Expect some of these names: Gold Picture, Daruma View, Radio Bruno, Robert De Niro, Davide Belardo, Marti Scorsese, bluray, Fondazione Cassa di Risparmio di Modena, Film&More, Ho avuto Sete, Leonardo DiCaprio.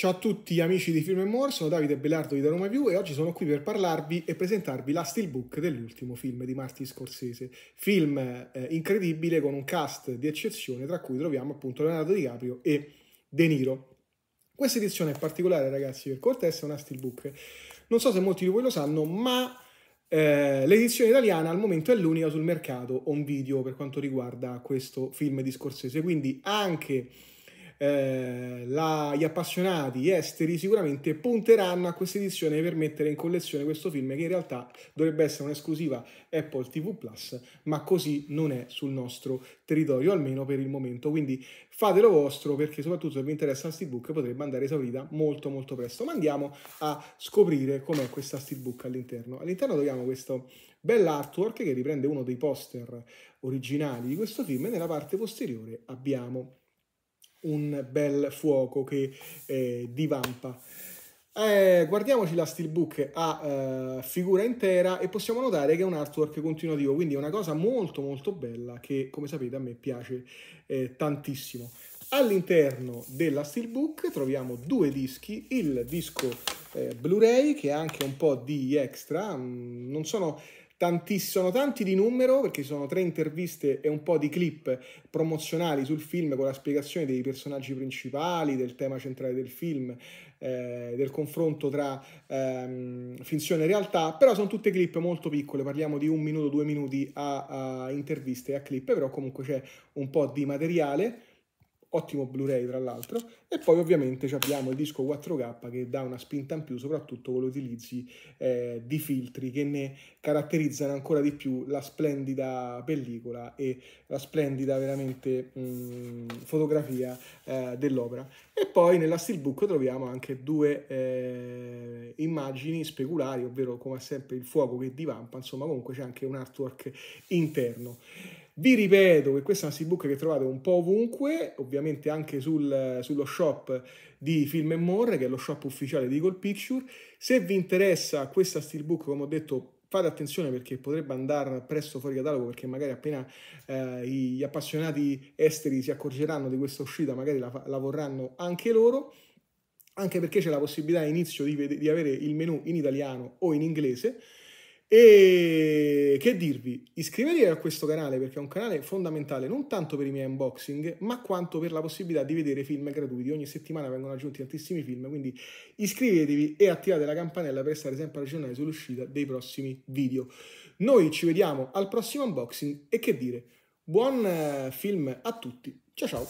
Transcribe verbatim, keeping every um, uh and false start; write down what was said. Ciao a tutti amici di Film e More, sono Davide Belardo di Daruma View e oggi sono qui per parlarvi e presentarvi la steelbook dell'ultimo film di Marti Scorsese. Film eh, incredibile con un cast di eccezione tra cui troviamo appunto Leonardo DiCaprio e De Niro. Questa edizione è particolare ragazzi per cortesia, è una steelbook. Non so se molti di voi lo sanno ma eh, l'edizione italiana al momento è l'unica sul mercato on video per quanto riguarda questo film di Scorsese, quindi anche... Eh, la, gli appassionati esteri sicuramente punteranno a questa edizione per mettere in collezione questo film che in realtà dovrebbe essere un'esclusiva Apple ti vu plus, ma così non è sul nostro territorio, almeno per il momento, quindi fatelo vostro perché soprattutto se vi interessa la steelbook potrebbe andare esaurita molto molto presto. Ma andiamo a scoprire com'è questa steelbook all'interno. All'interno troviamo questo bell'artwork che riprende uno dei poster originali di questo film e nella parte posteriore abbiamo un bel fuoco che eh, divampa. Eh, guardiamoci la steelbook a eh, figura intera e possiamo notare che è un artwork continuativo, quindi è una cosa molto molto bella che, come sapete, a me piace eh, tantissimo. All'interno della steelbook troviamo due dischi, il disco eh, Blu-ray che ha anche un po' di extra, mh, non sono Tanti, sono tanti di numero perché ci sono tre interviste e un po' di clip promozionali sul film con la spiegazione dei personaggi principali, del tema centrale del film, eh, del confronto tra ehm, finzione e realtà, però sono tutte clip molto piccole, parliamo di un minuto, due minuti a, a interviste e a clip, però comunque c'è un po' di materiale, ottimo Blu-ray tra l'altro, e poi ovviamente abbiamo il disco quattro K che dà una spinta in più soprattutto con l'utilizzo eh, di filtri che ne caratterizzano ancora di più la splendida pellicola e la splendida veramente mh, fotografia eh, dell'opera. E poi nella steelbook troviamo anche due eh, immagini speculari, ovvero come sempre il fuoco che divampa, insomma comunque c'è anche un artwork interno. Vi ripeto che questa è una steelbook che trovate un po' ovunque, ovviamente anche sul, sullo shop di Film e More, che è lo shop ufficiale di Gold Picture. Se vi interessa questa steelbook, come ho detto, fate attenzione perché potrebbe andare presto fuori catalogo, perché magari appena eh, gli appassionati esteri si accorgeranno di questa uscita, magari la, la vorranno anche loro, anche perché c'è la possibilità all'inizio di, di avere il menu in italiano o in inglese. E che dirvi, iscrivetevi a questo canale perché è un canale fondamentale non tanto per i miei unboxing ma quanto per la possibilità di vedere film gratuiti. Ogni settimana vengono aggiunti tantissimi film, quindi iscrivetevi e attivate la campanella per stare sempre aggiornati sull'uscita dei prossimi video. Noi ci vediamo al prossimo unboxing e che dire, buon film a tutti, ciao ciao!